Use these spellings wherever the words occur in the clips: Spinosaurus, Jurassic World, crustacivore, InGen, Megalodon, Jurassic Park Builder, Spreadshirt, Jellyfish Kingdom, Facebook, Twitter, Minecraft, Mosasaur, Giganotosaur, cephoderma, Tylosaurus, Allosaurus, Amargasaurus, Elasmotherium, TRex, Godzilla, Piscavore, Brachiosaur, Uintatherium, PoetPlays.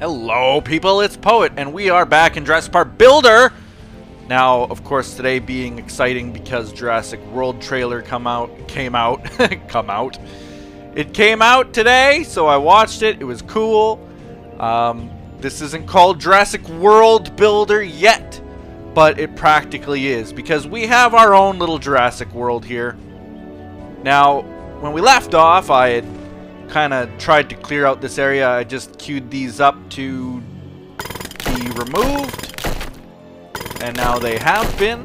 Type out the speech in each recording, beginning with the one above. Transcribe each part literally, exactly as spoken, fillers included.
Hello, people, it's Poet, and we are back in Jurassic Park Builder! Now, of course, today being exciting because Jurassic World trailer come out, came out, come out. It came out today, so I watched it, it was cool. Um, this isn't called Jurassic World Builder yet, but it practically is, because we have our own little Jurassic World here. Now, when we left off, I had kind of tried to clear out this area. I just queued these up to be removed, and now they have been,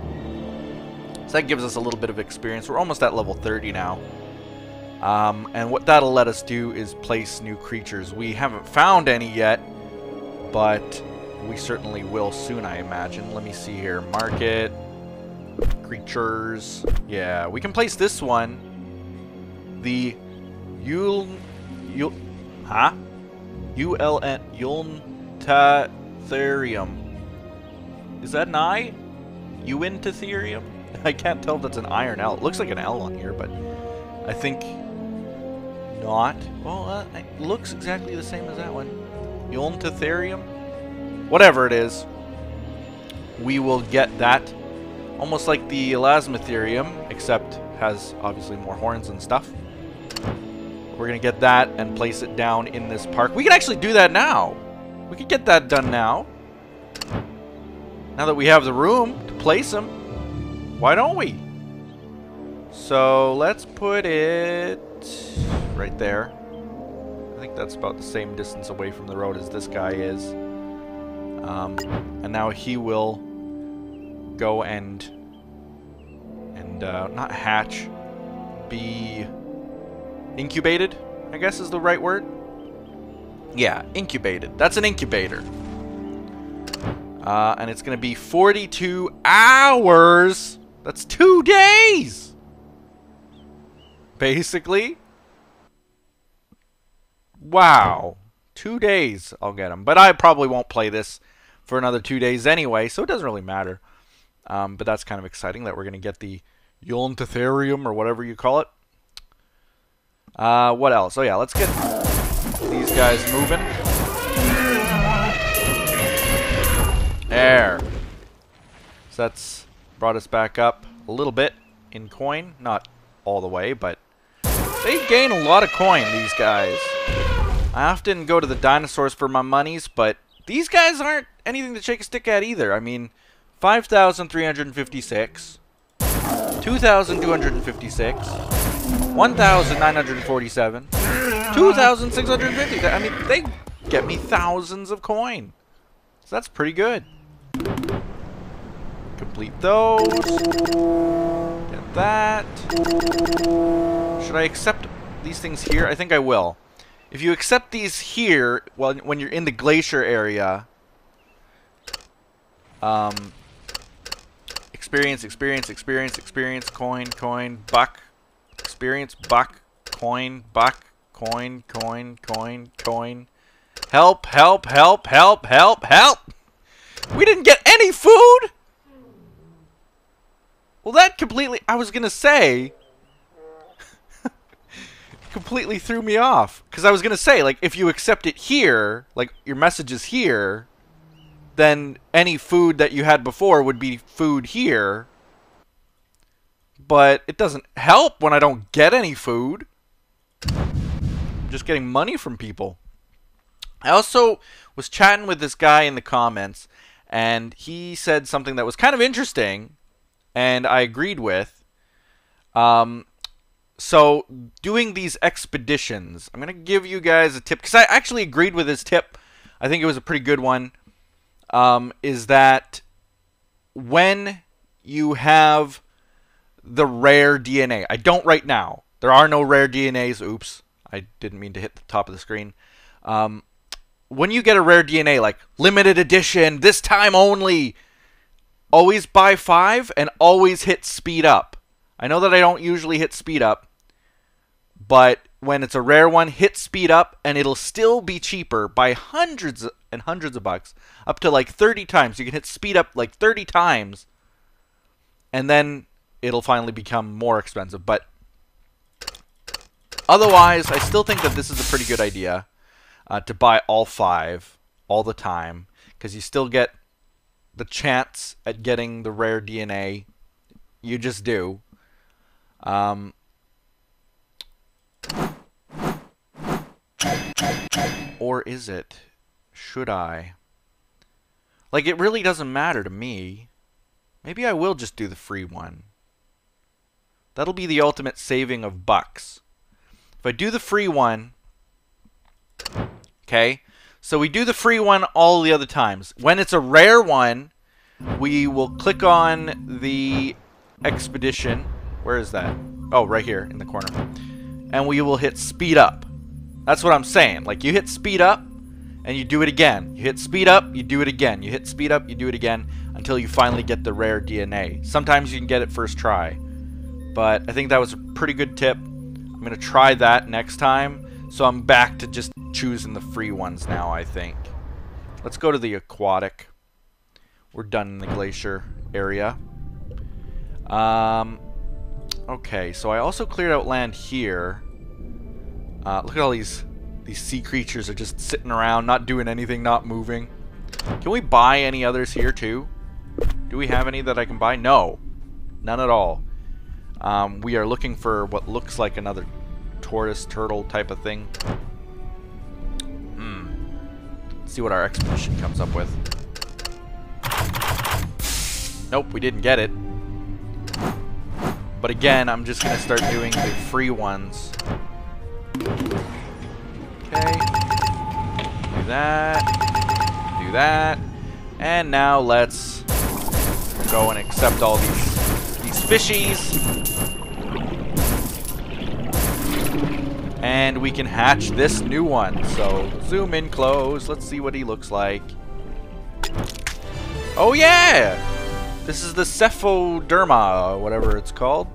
so that gives us a little bit of experience. We're almost at level thirty now, um, and what that'll let us do is place new creatures. We haven't found any yet, but we certainly will soon, I imagine. Let me see here. Market creatures. Yeah, we can place this one, the You'll, you'll, huh? U L N, Uintatherium. Is that an I? Uintatherium? I can't tell if that's an I or an L. It looks like an L on here, but I think not. Well, uh, it looks exactly the same as that one. Uintatherium? Whatever it is, we will get that. Almost like the Elasmotherium, except has obviously more horns and stuff. We're going to get that and place it down in this park. We can actually do that now. We could get that done now. Now that we have the room to place them, why don't we? So let's put it right there. I think that's about the same distance away from the road as this guy is. Um, and now he will go and, and uh, not hatch, be... incubated, I guess is the right word. Yeah, incubated. That's an incubator. Uh, and it's going to be forty-two hours. That's two days. Basically. Wow. Two days I'll get them. But I probably won't play this for another two days anyway, so it doesn't really matter. Um, but that's kind of exciting that we're going to get the Uintatherium or whatever you call it. Uh, what else? Oh yeah, let's get these guys moving. There. So that's brought us back up a little bit in coin. Not all the way, but they gain a lot of coin, these guys. I often go to the dinosaurs for my monies, but these guys aren't anything to shake a stick at either. I mean, five thousand three hundred fifty-six, two thousand two hundred fifty-six, one thousand nine hundred forty-seven, two thousand six hundred fifty. I mean, they get me thousands of coin. So that's pretty good. Complete those. Get that. Should I accept these things here? I think I will. If you accept these here, well, when you're in the glacier area, um, experience, experience, experience, experience, coin, coin, buck. Experience, buck, coin, buck, coin, coin, coin, coin. Help, help, help, help, help, help! We didn't get any food? Well, that completely, I was gonna say, completely threw me off. Because I was gonna say, like, if you accept it here, like, your message is here, then any food that you had before would be food here. But it doesn't help when I don't get any food. I'm just getting money from people. I also was chatting with this guy in the comments, and he said something that was kind of interesting, and I agreed with. Um, so, doing these expeditions. I'm going to give you guys a tip, because I actually agreed with his tip. I think it was a pretty good one. Um, is that when you have... the rare D N A. I don't right now. There are no rare D N As. Oops. I didn't mean to hit the top of the screen. Um, when you get a rare D N A, like limited edition, this time only, always buy five and always hit speed up. I know that I don't usually hit speed up, but when it's a rare one, hit speed up and it'll still be cheaper by hundreds and hundreds of bucks, up to like thirty times. You can hit speed up like thirty times and then it'll finally become more expensive, but otherwise, I still think that this is a pretty good idea uh, to buy all five all the time, because you still get the chance at getting the rare D N A. You just do. Um, or is it? Should I? Like, it really doesn't matter to me. Maybe I will just do the free one. That'll be the ultimate saving of bucks. If I do the free one... Okay, so we do the free one all the other times. When it's a rare one, we will click on the expedition. Where is that? Oh, right here in the corner. And we will hit speed up. That's what I'm saying. Like, you hit speed up, and you do it again. You hit speed up, you do it again. You hit speed up, you do it again, until you finally get the rare D N A. Sometimes you can get it first try. But I think that was a pretty good tip. I'm going to try that next time. So I'm back to just choosing the free ones now, I think. Let's go to the aquatic. We're done in the glacier area. Um, okay, so I also cleared out land here. Uh, look at all these... These sea creatures are just sitting around, not doing anything, not moving. Can we buy any others here too? Do we have any that I can buy? No. None at all. Um, we are looking for what looks like another tortoise, turtle type of thing. Hmm. Let's see what our expedition comes up with. Nope, we didn't get it. But again, I'm just going to start doing the free ones. Okay, do that, do that, and now let's go and accept all these, these fishies. And we can hatch this new one, so zoom in close, let's see what he looks like. Oh yeah! This is the cephoderma, whatever it's called.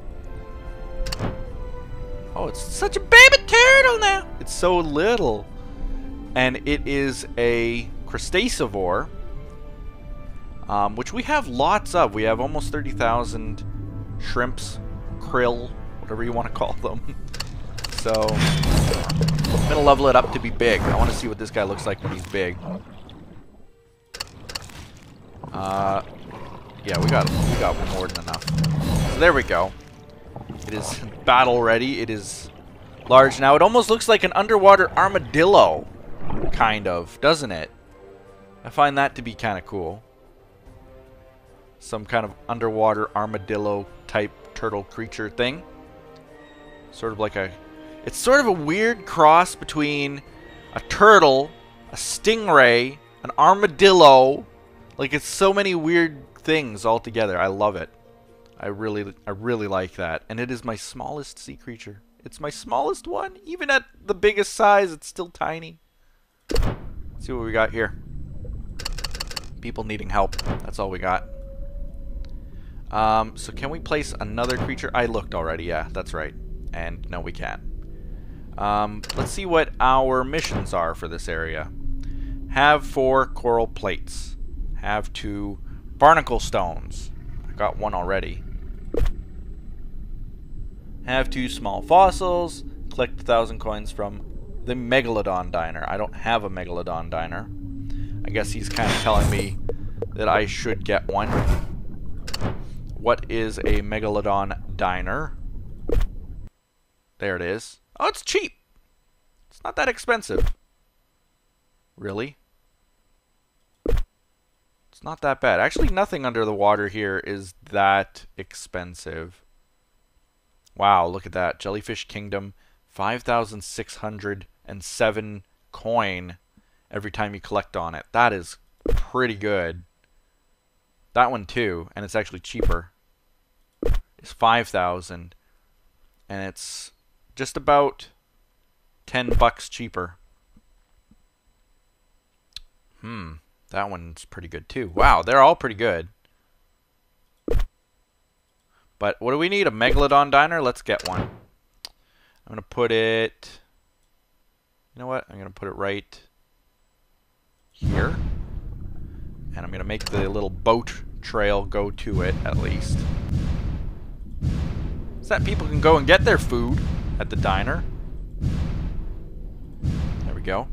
Oh, it's such a baby turtle now. It's so little. And it is a crustacivore, um, which we have lots of. We have almost thirty thousand shrimps, krill, whatever you want to call them. So I'm going to level it up to be big. I want to see what this guy looks like when he's big. Uh, yeah, we got, we got more than enough. So there we go. It is battle ready. It is large now. It almost looks like an underwater armadillo, kind of, doesn't it? I find that to be kind of cool. Some kind of underwater armadillo type turtle creature thing. Sort of like a... It's sort of a weird cross between a turtle, a stingray, an armadillo. Like, it's so many weird things all together. I love it. I really, I really like that. And it is my smallest sea creature. It's my smallest one. Even at the biggest size, it's still tiny. Let's see what we got here. People needing help. That's all we got. Um, so can we place another creature? I looked already. Yeah, that's right. And no, we can't. Um, let's see what our missions are for this area. Have four coral plates. Have two barnacle stones. Got one already. Have two small fossils. Collect a thousand coins from the Megalodon diner. I don't have a Megalodon diner. I guess he's kind of telling me that I should get one. What is a Megalodon diner? There it is. Oh, it's cheap. It's not that expensive. Really? Not that bad. Actually, nothing under the water here is that expensive. Wow, look at that. Jellyfish Kingdom, five thousand six hundred seven coin every time you collect on it. That is pretty good. That one too, and it's actually cheaper. It's five thousand, and it's just about ten bucks cheaper. Hmm. That one's pretty good too. Wow, they're all pretty good. But what do we need? A Megalodon diner? Let's get one. I'm going to put it... You know what? I'm going to put it right here. And I'm going to make the little boat trail go to it, at least. So that people can go and get their food at the diner. There we go.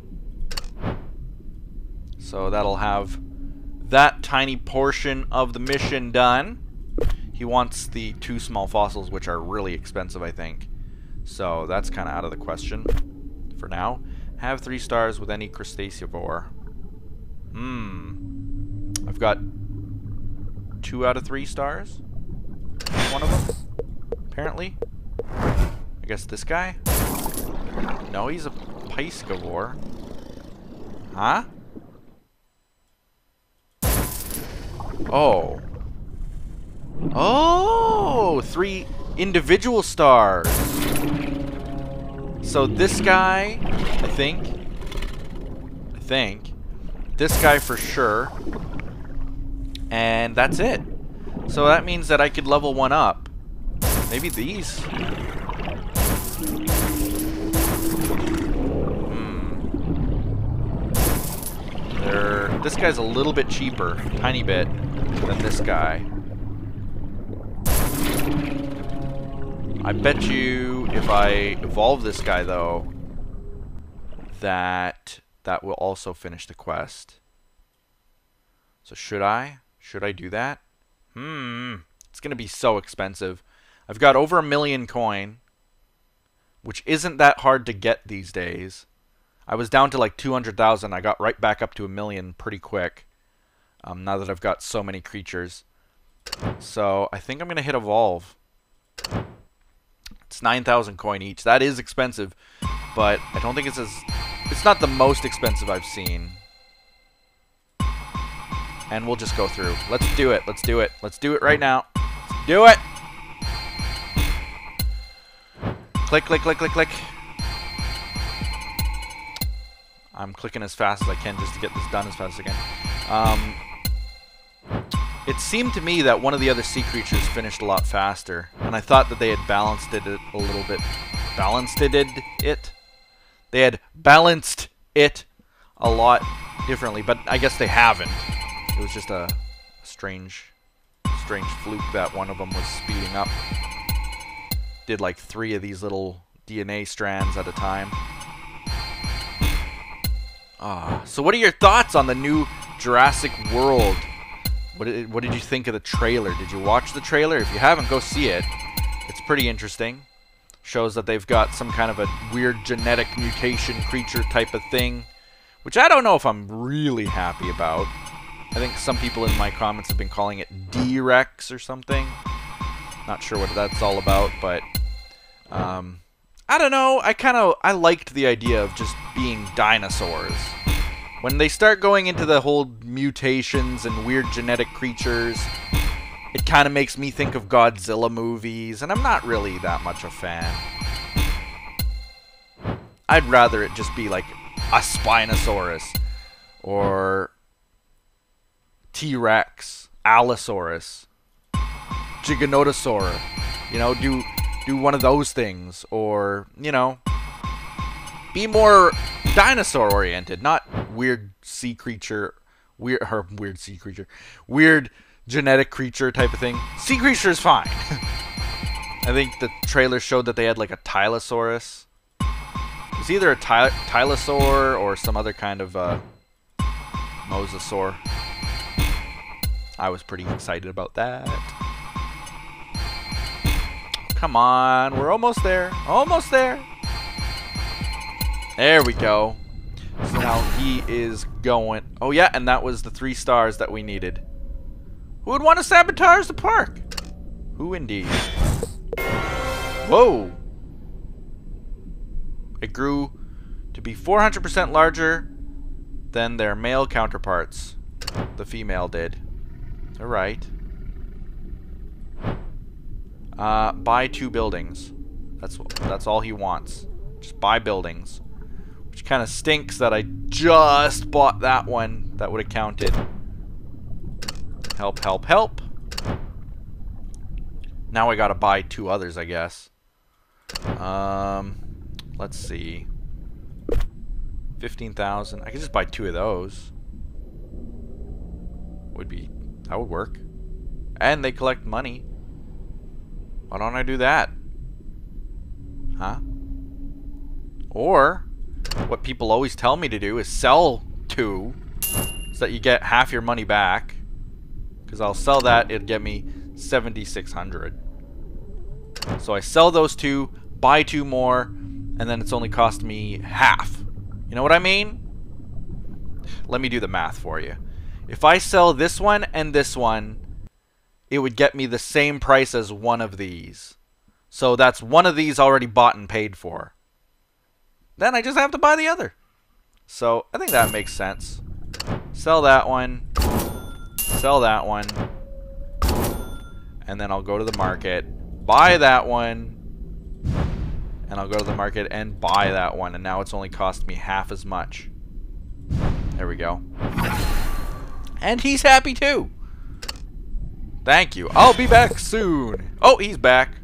So that'll have that tiny portion of the mission done. He wants the two small fossils, which are really expensive, I think. So that's kind of out of the question for now. Have three stars with any crustaceavore. Hmm. I've got two out of three stars. One of them, apparently. I guess this guy? No, he's a Piscavore. Huh? Oh. Oh! Three individual stars. So this guy, I think, I think, this guy for sure, and that's it. So that means that I could level one up. Maybe these. Hmm. They're, this guy's a little bit cheaper, tiny bit, than this guy. I bet you if I evolve this guy, though, that that will also finish the quest. So should I? Should I do that? Hmm. It's going to be so expensive. I've got over a million coin, which isn't that hard to get these days. I was down to like two hundred thousand. I got right back up to a million pretty quick, um, now that I've got so many creatures. So I think I'm going to hit evolve. It's nine thousand coin each. That is expensive, but I don't think it's as... It's not the most expensive I've seen. And we'll just go through. Let's do it. Let's do it. Let's do it right now. Let's do it! Click, click, click, click, click. I'm clicking as fast as I can just to get this done as fast as I can. Um, it seemed to me that one of the other sea creatures finished a lot faster, and I thought that they had balanced it a little bit. Balanced it? it? They had balanced it a lot differently, but I guess they haven't. It was just a strange, strange fluke that one of them was speeding up. Did like three of these little D N A strands at a time. Ah, so what are your thoughts on the new Jurassic World? What did, what did you think of the trailer? Did you watch the trailer? If you haven't, go see it. It's pretty interesting. Shows that they've got some kind of a weird genetic mutation creature type of thing, which I don't know if I'm really happy about. I think some people in my comments have been calling it D Rex or something. Not sure what that's all about, but um, I don't know. I kind of I liked the idea of just being dinosaurs. When they start going into the whole mutations and weird genetic creatures, it kind of makes me think of Godzilla movies, and I'm not really that much a fan. I'd rather it just be like a Spinosaurus, or T Rex, Allosaurus, Giganotosaur. You know, do, do one of those things, or, you know, be more dinosaur-oriented, not... weird sea creature, weird her weird sea creature, weird genetic creature type of thing. Sea creature is fine. I think the trailer showed that they had like a Tylosaurus. It was either a ty Tylosaur or some other kind of uh, Mosasaur. I was pretty excited about that. Come on, we're almost there. Almost there. There we go. So now he is going. Oh yeah, and that was the three stars that we needed. Who would want to sabotage the park? Who indeed? Whoa! It grew to be four hundred percent larger than their male counterparts. The female did. All right. Uh, buy two buildings. That's that's all he wants. Just buy buildings. Which kind of stinks that I just bought that one. That would have counted. Help, help, help. Now I gotta buy two others, I guess. Um, let's see. fifteen thousand. I could just buy two of those. Would be... That would work. And they collect money. Why don't I do that? Huh? Or... what people always tell me to do is sell two that you get half your money back. Because I'll sell that, it'll get me seventy-six hundred. So I sell those two, buy two more, and then it's only cost me half. You know what I mean? Let me do the math for you. If I sell this one and this one, it would get me the same price as one of these. So that's one of these already bought and paid for. Then I just have to buy the other. So I think that makes sense. Sell that one. Sell that one. And then I'll go to the market. Buy that one. And I'll go to the market and buy that one. And now it's only cost me half as much. There we go. And he's happy too. Thank you. I'll be back soon. Oh, he's back.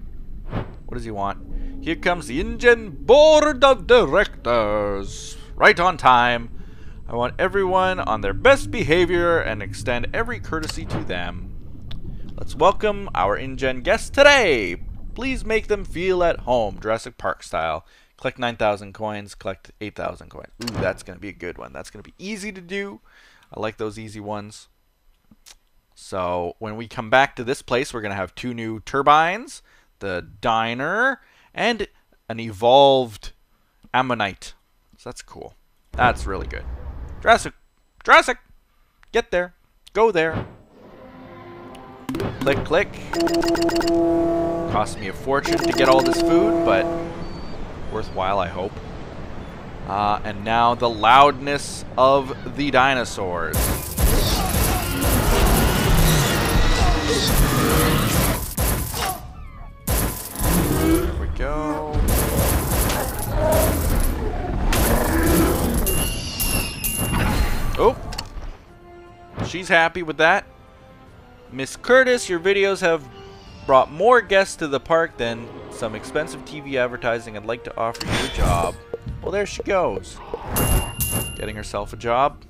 What does he want? Here comes the InGen Board of Directors. Right on time. I want everyone on their best behavior and extend every courtesy to them. Let's welcome our InGen guests today. Please make them feel at home, Jurassic Park style. Collect nine thousand coins, collect eight thousand coins. Ooh, that's going to be a good one. That's going to be easy to do. I like those easy ones. So when we come back to this place, we're going to have two new turbines, the diner, and an evolved ammonite. So that's cool. That's really good. Jurassic. Jurassic. Get there. Go there. Click, click. Cost me a fortune to get all this food, but worthwhile, I hope. Uh, and now the loudness of the dinosaurs. There we go. Oh, she's happy with that. Miss Curtis, your videos have brought more guests to the park than some expensive T V advertising. I'd like to offer you a job. Well, there she goes. Getting herself a job.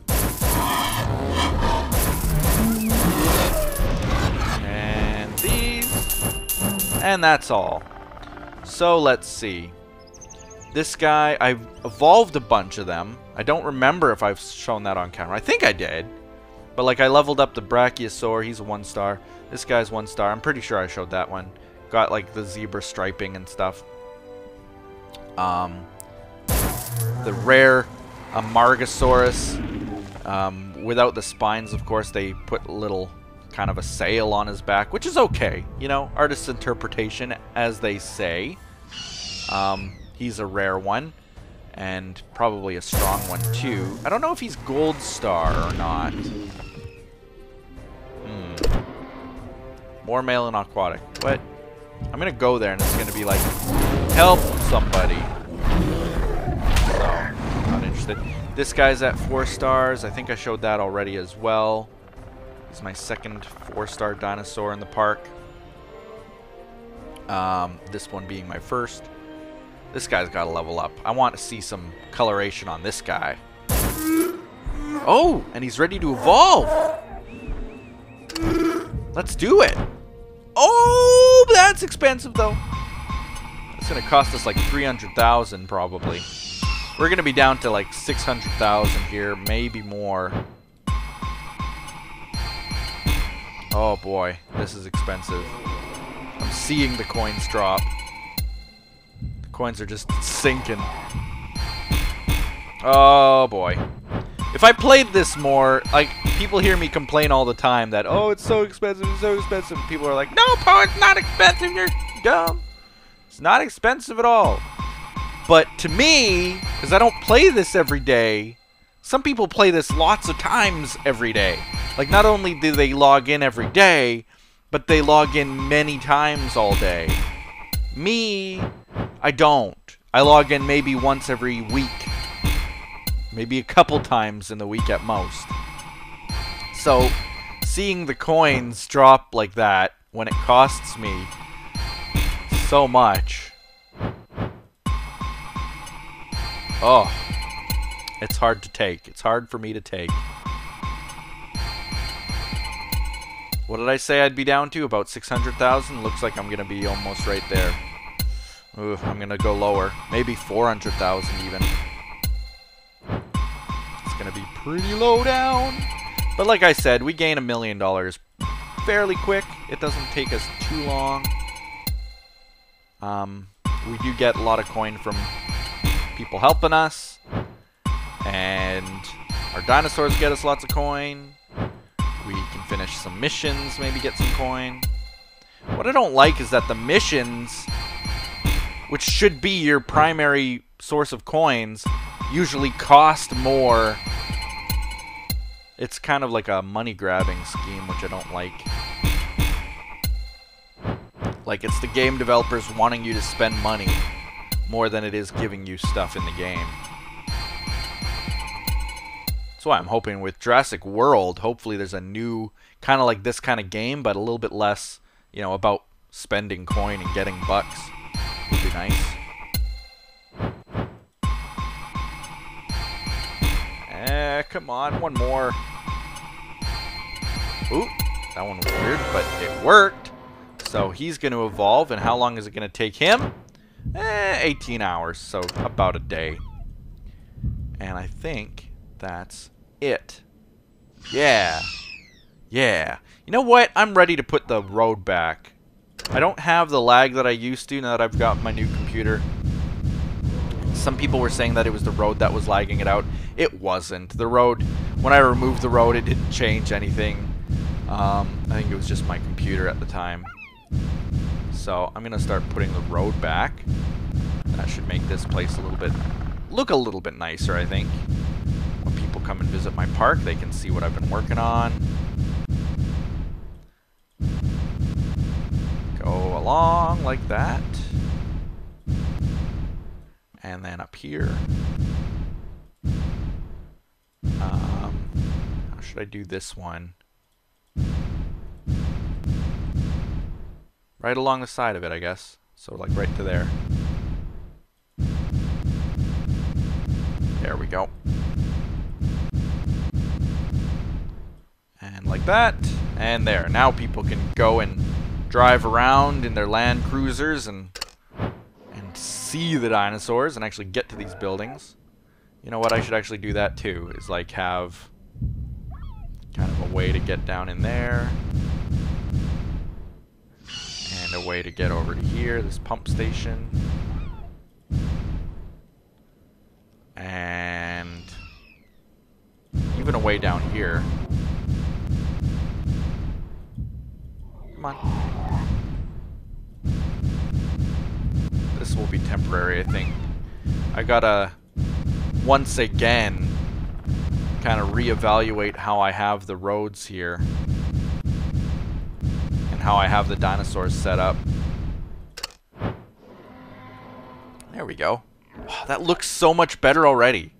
And these. And that's all. So let's see. This guy, I've evolved a bunch of them. I don't remember if I've shown that on camera. I think I did. But like I leveled up the Brachiosaur. He's a one star. This guy's one star. I'm pretty sure I showed that one. Got like the zebra striping and stuff. Um, the rare Amargasaurus. Um, without the spines, of course, they put little kind of a sail on his back, which is okay. You know, artist's interpretation, as they say. Um, he's a rare one. And probably a strong one, too. I don't know if he's gold star or not. Hmm. More male and aquatic. What? I'm going to go there, and it's going to be like, help somebody. So, not interested. This guy's at four stars. I think I showed that already as well. He's my second four-star dinosaur in the park. Um, this one being my first. This guy's got to level up. I want to see some coloration on this guy. Oh, and he's ready to evolve. Let's do it. Oh, that's expensive, though. It's going to cost us like three hundred thousand probably. We're going to be down to like six hundred thousand here, maybe more. Oh, boy. This is expensive. I'm seeing the coins drop. Coins are just sinking. Oh boy. If I played this more, like people hear me complain all the time that, oh, it's so expensive, it's so expensive. People are like, no, Poe, it's not expensive, you're dumb. It's not expensive at all. But to me, because I don't play this every day, some people play this lots of times every day. Like not only do they log in every day, but they log in many times all day. Me, I don't. I log in maybe once every week. Maybe a couple times in the week at most. So, seeing the coins drop like that when it costs me so much. Oh. It's hard to take. It's hard for me to take. What did I say I'd be down to? About six hundred thousand? Looks like I'm going to be almost right there. Ooh, I'm going to go lower. Maybe four hundred thousand even. It's going to be pretty low down. But like I said, we gain a million dollars fairly quick. It doesn't take us too long. Um, we do get a lot of coin from people helping us. And our dinosaurs get us lots of coin. We can finish some missions, maybe get some coin. What I don't like is that the missions, which should be your primary source of coins, usually cost more. It's kind of like a money grabbing scheme, which I don't like. Like, it's the game developers wanting you to spend money more than it is giving you stuff in the game. That's why I'm hoping with Jurassic World, hopefully there's a new, kind of like this kind of game, but a little bit less, you know, about spending coin and getting bucks. Would be nice. Eh, come on, one more. Ooh, that one was weird, but it worked. So he's going to evolve, and how long is it going to take him? Eh, eighteen hours, so about a day. And I think that's it. Yeah. Yeah. You know what? I'm ready to put the road back. I don't have the lag that I used to now that I've got my new computer. Some people were saying that it was the road that was lagging it out. It wasn't. The road, when I removed the road, it didn't change anything. Um, I think it was just my computer at the time. So I'm going to start putting the road back. That should make this place a little bit, look a little bit nicer, I think. When people come and visit my park, they can see what I've been working on. Go along like that. And then up here. Um, how should I do this one? Right along the side of it, I guess. So like right to there. There we go. And like that. And there. Now people can go and drive around in their Land Cruisers and and see the dinosaurs and actually get to these buildings. You know what, I should actually do that too, is like have kind of a way to get down in there and a way to get over to here, this pump station, and even a way down here. Come on. This will be temporary, I think. I gotta, once again, kind of reevaluate how I have the roads here. And how I have the dinosaurs set up. There we go. Oh, that looks so much better already.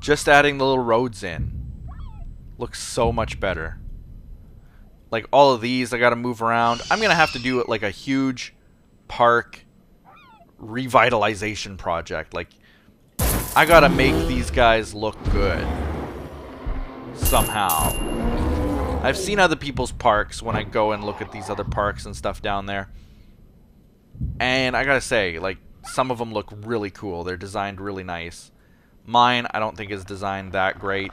Just adding the little roads in. Looks so much better. Like, all of these, I gotta move around. I'm gonna have to do, like, a huge park revitalization project. Like, I gotta make these guys look good. Somehow. I've seen other people's parks when I go and look at these other parks and stuff down there. And I gotta say, like, some of them look really cool. They're designed really nice. Mine, I don't think is designed that great.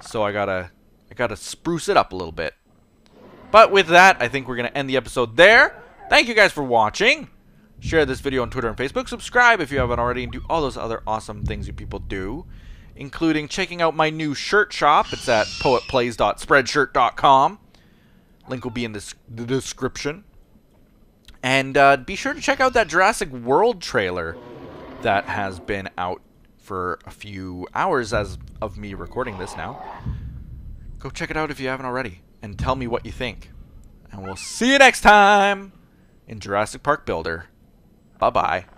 So I gotta, I gotta spruce it up a little bit. But with that, I think we're going to end the episode there. Thank you guys for watching. Share this video on Twitter and Facebook. Subscribe if you haven't already and do all those other awesome things you people do, including checking out my new shirt shop. It's at poet plays dot spreadshirt dot com. Link will be in the, the description. And uh, be sure to check out that Jurassic World trailer that has been out for a few hours as of me recording this now. Go check it out if you haven't already. And tell me what you think. And we'll see you next time in Jurassic Park Builder. Bye-bye.